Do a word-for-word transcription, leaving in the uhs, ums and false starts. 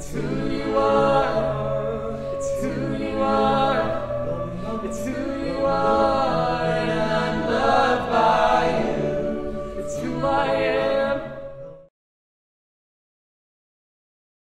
to